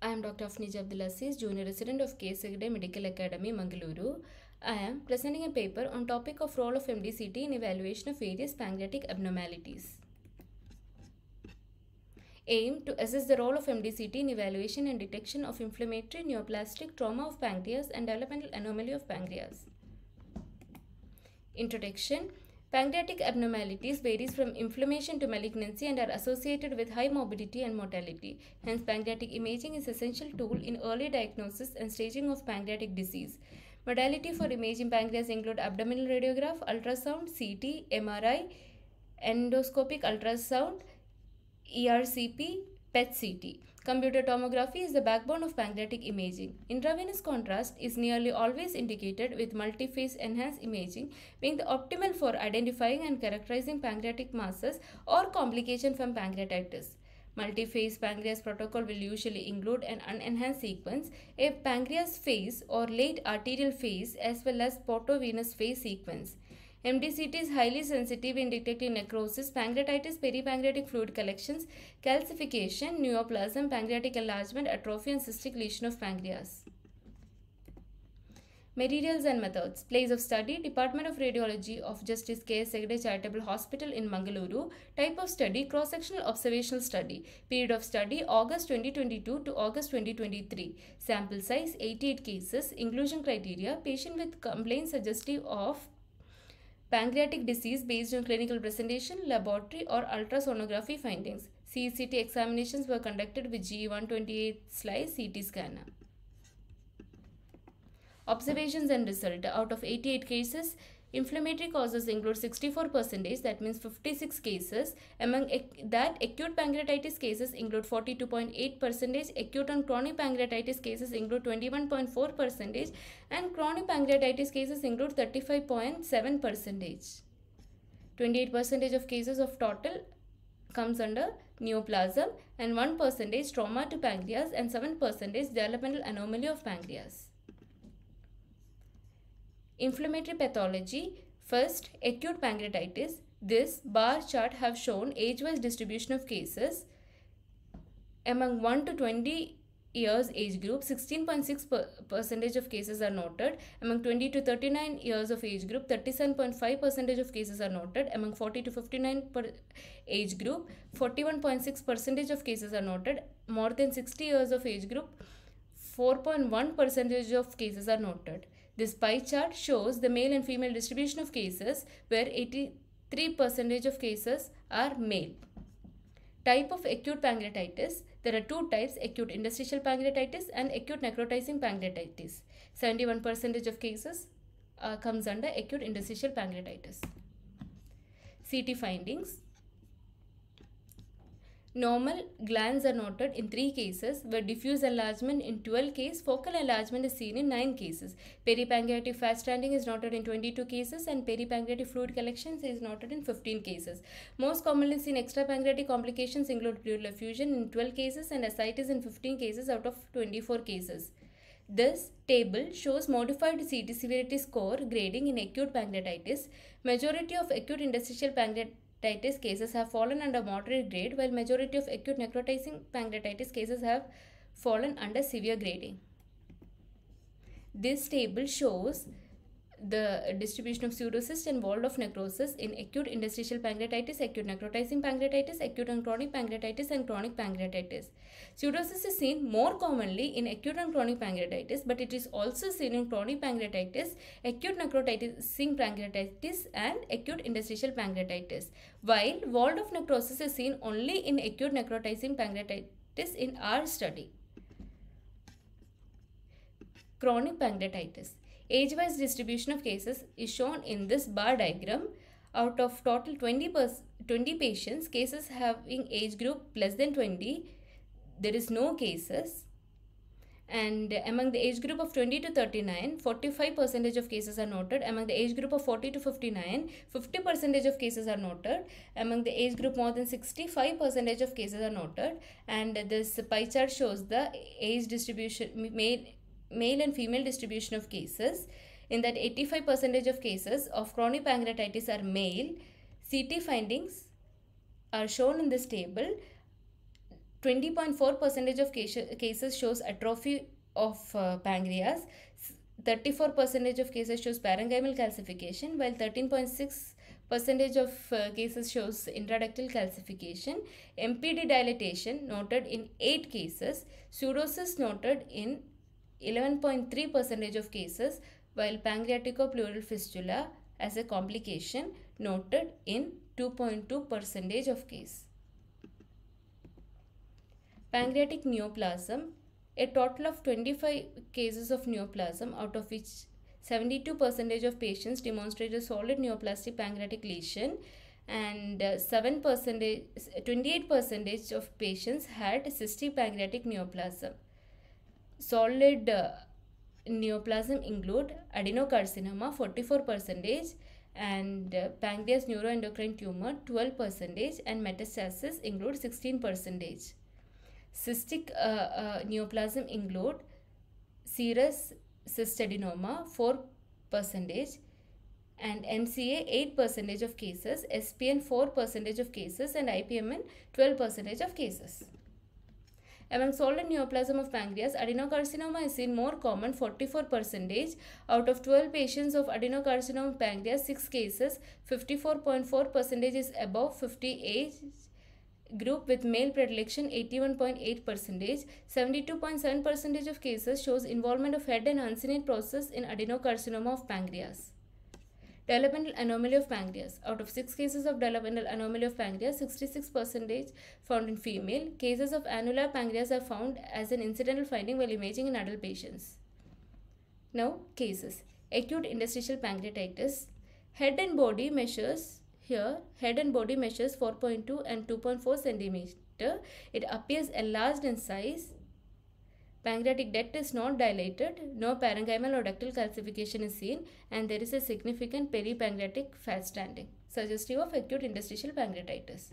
I am Dr. Afnija Abdul Azeez, Junior Resident of KS Hegde Medical Academy, Mangaluru. I am presenting a paper on topic of role of MDCT in evaluation of various pancreatic abnormalities. Aim to assess the role of MDCT in evaluation and detection of inflammatory neoplastic trauma of pancreas and developmental anomaly of pancreas. Introduction. Pancreatic abnormalities varies from inflammation to malignancy and are associated with high morbidity and mortality. Hence, pancreatic imaging is an essential tool in early diagnosis and staging of pancreatic disease. Modality for imaging pancreas include abdominal radiograph, ultrasound, CT, MRI, endoscopic ultrasound, ERCP, PET-CT. Computer tomography is the backbone of pancreatic imaging. Intravenous contrast is nearly always indicated with multi-phase enhanced imaging being the optimal for identifying and characterizing pancreatic masses or complication from pancreatitis. Multi-phase pancreas protocol will usually include an unenhanced sequence, a pancreas phase or late arterial phase as well as portovenous phase sequence. MDCT is highly sensitive in detecting necrosis, pancreatitis, peripancreatic fluid collections, calcification, neoplasm, pancreatic enlargement, atrophy, and cystic lesion of pancreas. Materials and methods. Place of study, Department of Radiology of Justice K S Hegde Charitable Hospital in Mangaluru. Type of study, cross-sectional observational study. Period of study, August 2022 to August 2023. Sample size, 88 cases. Inclusion criteria, patient with complaints suggestive of pancreatic disease based on clinical presentation, laboratory or ultrasonography findings. CECT examinations were conducted with GE128 slice CT scanner. Observations and result. Out of 88 cases, inflammatory causes include 64%, that means 56 cases. Among that, acute pancreatitis cases include 42.8%, acute and chronic pancreatitis cases include 21.4%, and chronic pancreatitis cases include 35.7%. 28% of cases of total comes under neoplasm and 1% trauma to pancreas and 7% developmental anomaly of pancreas. Inflammatory pathology. First, acute pancreatitis. This bar chart have shown age-wise distribution of cases. Among 1 to 20 years age group, 16.6% of cases are noted. Among 20 to 39 years of age group, 37.5% of cases are noted. Among 40 to 59 age group, 41.6% of cases are noted. More than 60 years of age group, 4.1% of cases are noted. This pie chart shows the male and female distribution of cases where 83% of cases are male. Type of acute pancreatitis. There are two types, acute interstitial pancreatitis and acute necrotizing pancreatitis. 71% of cases comes under acute interstitial pancreatitis. CT findings. Normal glands are noted in 3 cases, where diffuse enlargement in 12 cases, focal enlargement is seen in 9 cases. Peripancreatic fat stranding is noted in 22 cases and peripancreatic fluid collections is noted in 15 cases. Most commonly seen extrapancreatic complications include pleural effusion in 12 cases and ascites in 15 cases out of 24 cases. This table shows modified CT severity score grading in acute pancreatitis. Majority of acute interstitial pancreatitis cases have fallen under moderate grade, while majority of acute necrotizing pancreatitis cases have fallen under severe grading. This table shows the distribution of pseudocysts and wall of necrosis in acute interstitial pancreatitis, acute necrotizing pancreatitis, acute and chronic pancreatitis, and chronic pancreatitis. Pseudocysts is seen more commonly in acute and chronic pancreatitis, but it is also seen in chronic pancreatitis, acute necrotizing pancreatitis, and acute interstitial pancreatitis, while wall of necrosis is seen only in acute necrotizing pancreatitis in our study. Chronic pancreatitis. Age-wise distribution of cases is shown in this bar diagram. Out of total 20 patients, cases having age group less than 20, there is no cases. And among the age group of 20 to 39, 45% of cases are noted. Among the age group of 40 to 59, 50% of cases are noted. Among the age group more than 65% of cases are noted. And this pie chart shows the age distribution, male and female distribution of cases. In that, 85% of cases of chronic pancreatitis are male. CT findings are shown in this table. 20.4% of cases shows atrophy of pancreas, 34% of cases shows parenchymal calcification, while 13.6% of cases shows intraductal calcification, MPD dilatation noted in 8 cases, pseudosis noted in 11.3% of cases, while pancreaticopleural fistula as a complication noted in 2.2% of cases. Pancreatic neoplasm, a total of 25 cases of neoplasm, out of which 72% of patients demonstrated solid neoplastic pancreatic lesion, and 28% of patients had cystic pancreatic neoplasm. Solid neoplasm include adenocarcinoma 44% and pancreas neuroendocrine tumor 12% and metastasis include 16%. Cystic neoplasm include serous cystadenoma 4% and MCA 8% of cases, SPN 4% of cases and IPMN 12% of cases. Among solid neoplasm of pancreas, adenocarcinoma is seen more common 44%. Out of 12 patients of adenocarcinoma of pancreas, 6 cases, 54.4% is above 50 age group with male predilection 81.8%. 72.7% of cases shows involvement of head and uncinate process in adenocarcinoma of pancreas. Developmental anomaly of pancreas. Out of 6 cases of developmental anomaly of pancreas, 66% found in female. Cases of annular pancreas are found as an incidental finding while imaging in adult patients. Now, cases. Acute interstitial pancreatitis. Head and body measures. Here, head and body measures 4.2 and 2.4 cm. It appears enlarged in size. Pancreatic duct is not dilated, no parenchymal or ductal calcification is seen, and there is a significant peripancreatic fat standing, suggestive of acute interstitial pancreatitis.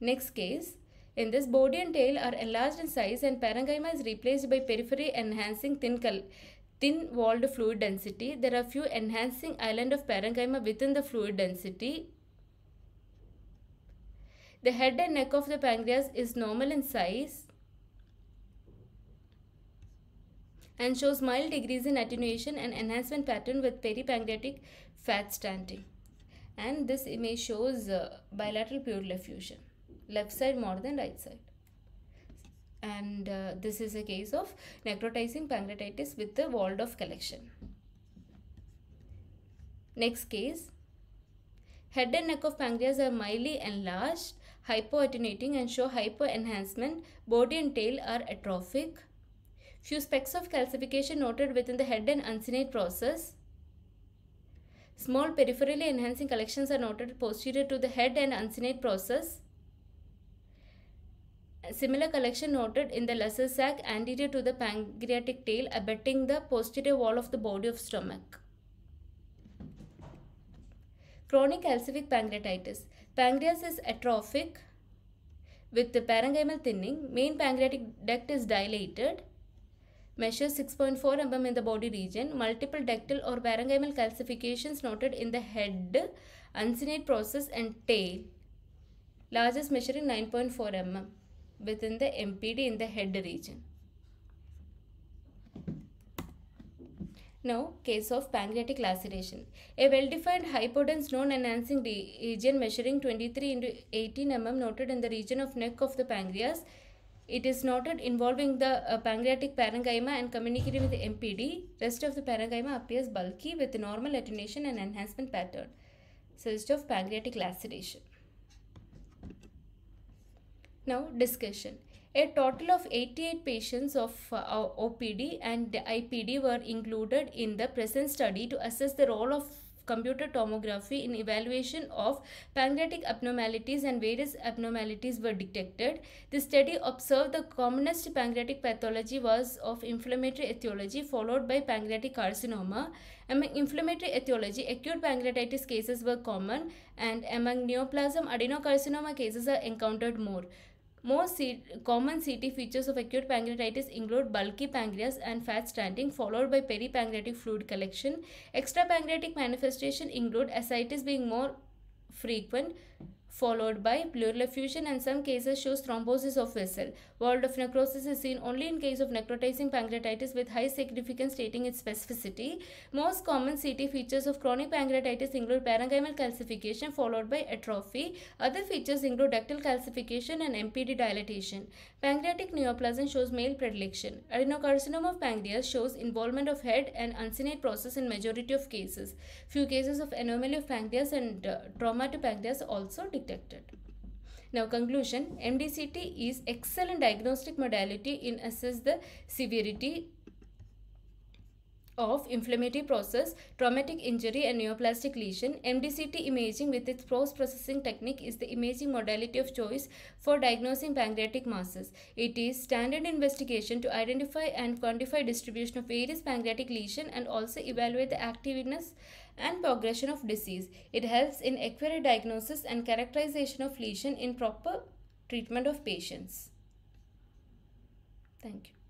Next case, in this body and tail are enlarged in size and parenchyma is replaced by periphery enhancing thin-walled fluid density. There are few enhancing island of parenchyma within the fluid density. The head and neck of the pancreas is normal in size and shows mild degrees in attenuation and enhancement pattern with peripancreatic fat standing. And this image shows bilateral pleural effusion, left side more than right side. And this is a case of necrotizing pancreatitis with the walled off collection. Next case, head and neck of pancreas are mildly enlarged, hypoattenuating and show hypoenhancement. Body and tail are atrophic. Few specks of calcification noted within the head and uncinate process. Small peripherally enhancing collections are noted posterior to the head and uncinate process. A similar collection noted in the lesser sac anterior to the pancreatic tail, abutting the posterior wall of the body of stomach. Chronic calcific pancreatitis. Pancreas is atrophic with the parenchymal thinning. Main pancreatic duct is dilated. Measures 6.4 mm in the body region. Multiple ductal or parenchymal calcifications noted in the head, uncinate process and tail. Largest measuring 9.4 mm within the MPD in the head region. Now, case of pancreatic laceration. A well-defined hypodense non-enhancing region measuring 23×18 mm noted in the region of neck of the pancreas. It is noted involving the pancreatic parenchyma and communicating with the MPD. Rest of the parenchyma appears bulky with normal attenuation and enhancement pattern, suggestive of pancreatic laceration. Now, discussion. A total of 88 patients of OPD and IPD were included in the present study to assess the role of computer tomography in evaluation of pancreatic abnormalities, and various abnormalities were detected. The study observed the commonest pancreatic pathology was of inflammatory etiology followed by pancreatic carcinoma. Among inflammatory etiology, acute pancreatitis cases were common, and among neoplasm, adenocarcinoma cases are encountered more. Most common CT features of acute pancreatitis include bulky pancreas and fat standing, followed by peripancreatic fluid collection. Extra pancreatic manifestation include ascites being more frequent, followed by pleural effusion, and some cases shows thrombosis of vessel. World of necrosis is seen only in case of necrotizing pancreatitis with high significance, stating its specificity. Most common CT features of chronic pancreatitis include parenchymal calcification followed by atrophy. Other features include ductal calcification and MPD dilatation. Pancreatic neoplasm shows male predilection. Adenocarcinoma of pancreas shows involvement of head and uncinate process in majority of cases. Few cases of anomaly of pancreas and trauma to pancreas also detected. Now conclusion, MDCT is excellent diagnostic modality in assess the severity of inflammatory process, traumatic injury and neoplastic lesion. MDCT imaging with its post-processing technique is the imaging modality of choice for diagnosing pancreatic masses. It is standard investigation to identify and quantify distribution of various pancreatic lesions and also evaluate the activeness and progression of disease. It helps in accurate diagnosis and characterization of lesion in proper treatment of patients. Thank you.